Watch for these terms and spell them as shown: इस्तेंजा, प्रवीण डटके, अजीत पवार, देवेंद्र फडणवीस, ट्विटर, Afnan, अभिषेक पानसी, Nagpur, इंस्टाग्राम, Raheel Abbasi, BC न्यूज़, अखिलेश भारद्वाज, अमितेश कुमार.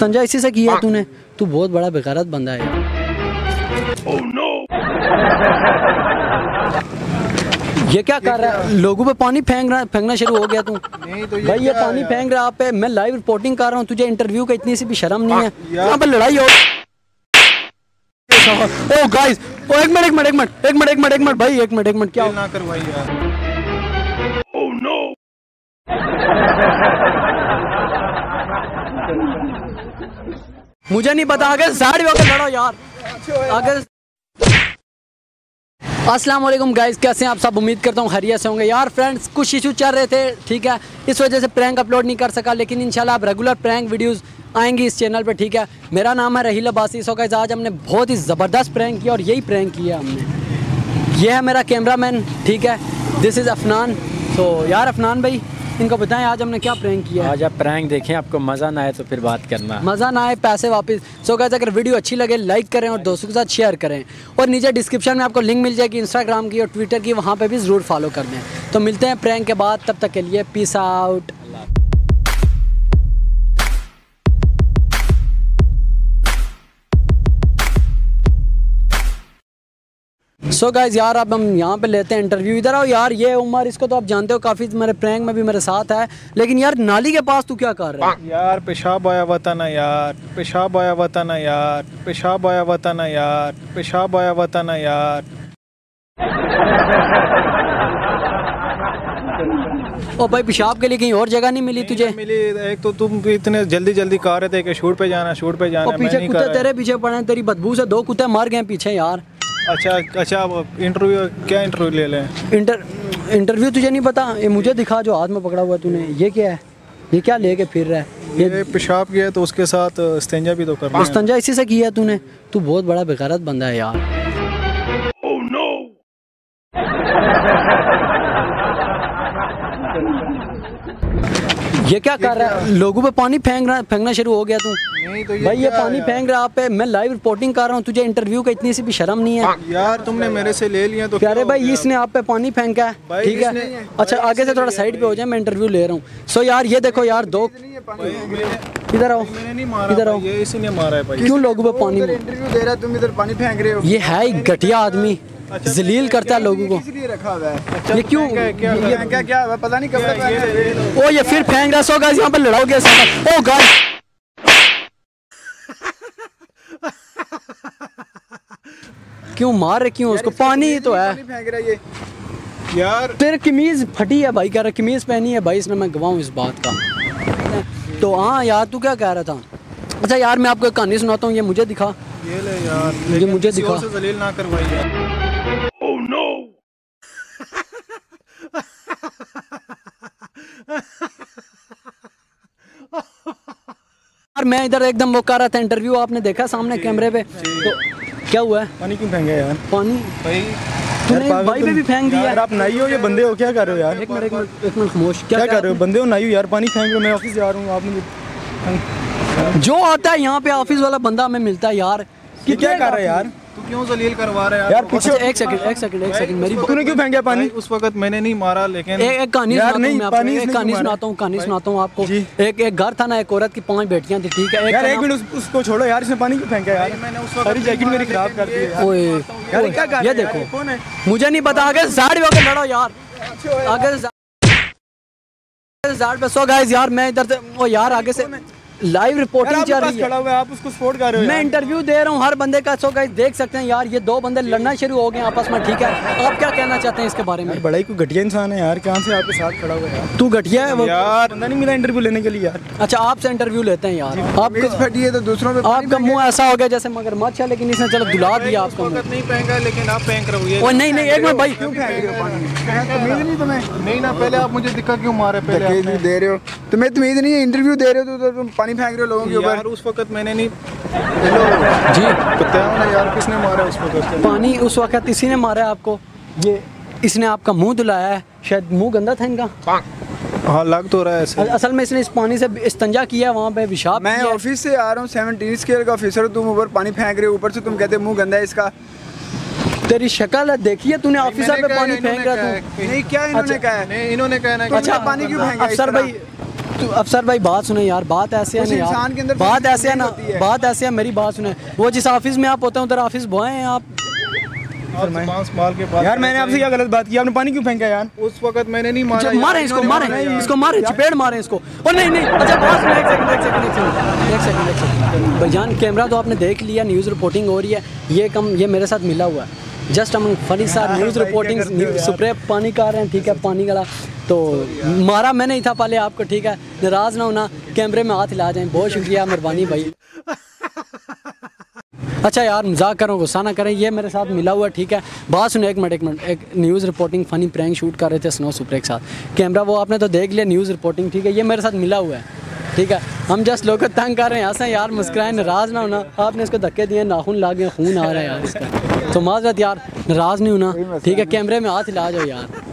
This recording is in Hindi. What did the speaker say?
तंजा इसी से किया तूने, तू बहुत बड़ा बेकारत बंदा है। oh, no. ये क्या कर रहा है, लोगों पे पानी फेंकना शुरू हो गया तू। नहीं तो ये भाई, ये पानी फेंक रहा आप पे। मैं लाइव रिपोर्टिंग कर रहा हूँ, तुझे इंटरव्यू का इतनी सी भी शर्म नहीं है। यहाँ पे लड़ाई हो। ओ गाइस, ओ एक मिनट भाई, एक मिनट क्या ना करवाई यार। ओह नो, मुझे नहीं पता। अगर साड़ी वगैरह लड़ो यार। अगर अस्सलाम वालेकुम गाइस, कैसे हैं आप सब? उम्मीद करता हूँ खैरियत से होंगे। यार फ्रेंड्स, कुछ इशू चल रहे थे, ठीक है, इस वजह से प्रैंक अपलोड नहीं कर सका, लेकिन इंशाल्लाह आप रेगुलर प्रैंक वीडियोस आएंगी इस चैनल पे, ठीक है। मेरा नाम है रहील अब्बासी। सो गाइस, आज हमने बहुत ही ज़बरदस्त प्रैंक किया और यही प्रैंक किया हमने। यह है मेरा कैमरामैन, ठीक है, दिस इज़ अफनान। तो यार अफनान भाई, इनको बताएं आज हमने क्या प्रैंक किया। आज आप प्रैंक देखें, आपको मज़ा ना आए तो फिर बात करना। मज़ा ना आए, पैसे वापस। सो गाइस, अगर वीडियो अच्छी लगे लाइक करें और दोस्तों के साथ शेयर करें, और नीचे डिस्क्रिप्शन में आपको लिंक मिल जाएगी इंस्टाग्राम की और ट्विटर की, वहाँ पे भी ज़रूर फॉलो कर दें। तो मिलते हैं प्रैंक के बाद, तब तक के लिए पीस आउट। सो गाइज़ यार, अब हम यहाँ पे लेते हैं इंटरव्यू। इधर आओ यार, ये उमर, इसको तो आप जानते हो, काफ़ी मेरे प्रैंक में भी मेरे साथ है। लेकिन यार नाली के पास तू क्या कर रहा है यार? पेशाब आया वतन यार। ओ भाई, पेशाब के लिए कहीं और जगह नहीं मिली तुझे? मिली। एक तो तुम इतने जल्दी कर रहे थे कि शूट पे जाना। पीछे कुत्ते तेरे पीछे पड़े, तेरी बदबू से 2 कुत्ते मर गए पीछे यार। अच्छा, इंटरव्यू क्या इंटरव्यू ले लें? इंटरव्यू तुझे नहीं पता? ये मुझे दिखा, जो हाथ में पकड़ा हुआ तूने, ये क्या है? ये क्या लेके फिर रहा है? ये पेशाब किया तो उसके साथ इस्तेंजा भी तो करना है। इस्तेंजा इसी से किया तूने, तू बहुत बड़ा बेकारत बंदा है यार। oh, no. ये क्या कर रहा है, लोगों पे पानी फेंकना शुरू हो गया तू। नहीं तो ये भाई, ये पानी फेंक रहा आप पे। मैं लाइव रिपोर्टिंग कर रहा हूँ, तुझे इंटरव्यू का इतनी सी भी शर्म नहीं है यार। तुमने मेरे से ले लिया तो प्यारे भाई, इसने आप पे पानी फेंका है, ठीक है। अच्छा, आगे से थोड़ा साइड पे हो जाए, मैं इंटरव्यू ले रहा हूँ। सो यार, ये देखो यार, दो इधर आओ, इसने मारा है भाई। क्यों लोगों पे पानी? इंटरव्यू दे रहा है, तुम इधर पानी फेंक रहे हो। ये है एक घटिया आदमी, जलील करता है लोगों को। रखा हुआ है ये क्यों? क्या हुआ पता नहीं, कब तक ओ ये फिर फेंक रहा। सो गाइस, यहाँ पर लड़ाओ गया सारा। ओ गाइस, क्यों मार रहे क्यों उसको? पानी तो है, फेंक रहा ये यार। तेरी कमीज फटी है भाई, कह रहा कमीज पहनी है भाई इसने, मैं गवाऊँ इस बात का। तो हाँ यार, तू क्या कह रहा था? अच्छा यार, मैं आपको एक कहानी सुनाता हूँ। ये मुझे दिखा, ये ले यार, ये मुझे दिखा। जलील ना करवाई यार। यार मैं इधर एकदम वो कर रहा था इंटरव्यू, आपने देखा सामने कैमरे पे। तो क्या हुआ है? पानी क्यों फेंका यार? पानी भाई तूने भाई पे भी फेंक दिया। आप नाई हो, ये बंदे हो, क्या कर रहे हो यार? एक मिनट खामोश। क्या कर रहे हो? बंदे हो, नाई हो यार, पानी फेंक रहे हो। मैं ऑफिस जा रहा हूँ, आपने जो आता है यहाँ पे ऑफिस वाला बंदा हमें मिलता है यार। क्या कर रहा है यार? तू क्यों जलील करवा रहा है यार? पीछे एक सेकंड मेरी। तूने क्यों फेंका पानी? उस वक्त मैंने नहीं मारा, लेकिन एक कहानी सुनाता हूँ आपको। एक घर था ना, एक औरत की 5 बेटियां थी, ठीक है। यार एक मिनट, उसको छोड़ो यार, इसने पानी क्यों फेंका यार? मैंने उस वक्त जैकेट मेरी खराब कर दी यार। क्या कर? ये देखो, मुझे नहीं पता। अगर साड़ी वगैरह लड़ो यार, अगर। सो गाइस यार, मैं इधर से वो यार आगे से लाइव रिपोर्टिंग चल रही है। आप उसको सपोर्ट कर रहे हो? मैं इंटरव्यू दे रहा हूँ हर बंदे का। सो गाइस देख सकते हैं यार, ये 2 बंदे लड़ना शुरू हो गए आपस में, ठीक है। आप क्या कहना चाहते हैं इसके बारे में? बड़ा ही कोई घटिया इंसान है यार, कहाँ से आपके साथ खड़ा हुआ है? तू घटिया है वो यार, बंदा नहीं मिला इंटरव्यू लेने के लिए यार। अच्छा, आपसे इंटरव्यू लेते हैं यार। आपका मुँह ऐसा हो गया जैसे मगरमच्छ है, लेकिन इसने चलो दुला दिया आपको। नहीं फेंका, लेकिन आप फेंक रहे हो। नहीं, एक मिनट भाई, क्यों फेंक रहे हो पानी? तुम्हें नहीं ना, पहले आप मुझे दिक्कत क्यों मारे? पहले दे रहे हो, तुम्हें तमीज नहीं है, इंटरव्यू दे रहे हो तो पानी फेंक रहे हो लोगों के ऊपर। उस वक्त मैंने नहीं जी बताओ ना यार, किसने मारा उस वक्त पानी? उस वक्त इसी ने मारा आपको। ये इसने आपका मुंह धुलाया है, शायद मुंह गंदा था इनका। हाँ, लग तो रहा है ऐसे। असल में इसने इस पानी से इस्तंजा किया वहाँ पे, पेशाब। मैं ऑफिस से आ रहा हूँ, 17 स्केल का ऑफिसर, तुम ऊपर पानी फेंक रहे हो, ऊपर से तुम कहते मुँह गंदा है इसका। तेरी शक्ल है, देखिए तूने ऑफिसर पे पानी फेंक रहा। तू नहीं, क्या इन्होंने कहा? इन्होंने कहा। अच्छा पानी क्यों फेंका अफसर भाई? तो अफसर भाई बात सुने यार, बात ऐसे है ना, बात ऐसे है ना, बात ऐसे है, मेरी बात सुने। वो जिस ऑफिस में आप होते हैं उधर ऑफिस बॉय हैं आप। यार मैंने आपसे क्या गलत बात की? आपने पानी क्यों फेंका यार? उस वक्त मैंने नहीं मारा। मारे इसको, मारे इसको, मारे चपेट मारे इसको। और नहीं नहीं अच्छा बात सुनो, एक सेकंड भाईजान, कैमरा तो आपने देख लिया, न्यूज़ रिपोर्टिंग हो रही है, ये कम ये मेरे साथ मिला हुआ है जस्ट हम फनी सार न्यूज़ रिपोर्टिंग, स्प्रे पानी का रहे हैं, ठीक है पानी का। तो मारा मैं नहीं था पहले आपको, ठीक है, नाराज़ ना होना, कैमरे में हाथ हिला जाएँ। बहुत शुक्रिया मेहरबानी भाई। अच्छा यार मजाक करो, गुस्सा ना करें, ये मेरे साथ मिला हुआ, ठीक है। बात सुनो एक मिनट, एक न्यूज़ reporting funny prank shoot कर रहे थे स्नो सुपर के साथ, कैमरा वो आपने तो देख लिया न्यूज़ रिपोर्टिंग, ठीक है, ये मेरे साथ मिला हुआ है, ठीक है। हम जस्ट लोग को तंग कर रहे हैं, हंसें यार, मुस्कुराएं, नाराज़ ना होना। आपने इसको धक्के दिए, नाखून ला गए, खून आ रहा है यार इसका, तो माजरत यार, नाराज़ नहीं होना, ठीक है, कैमरे में हाथ हिला जाओ यार।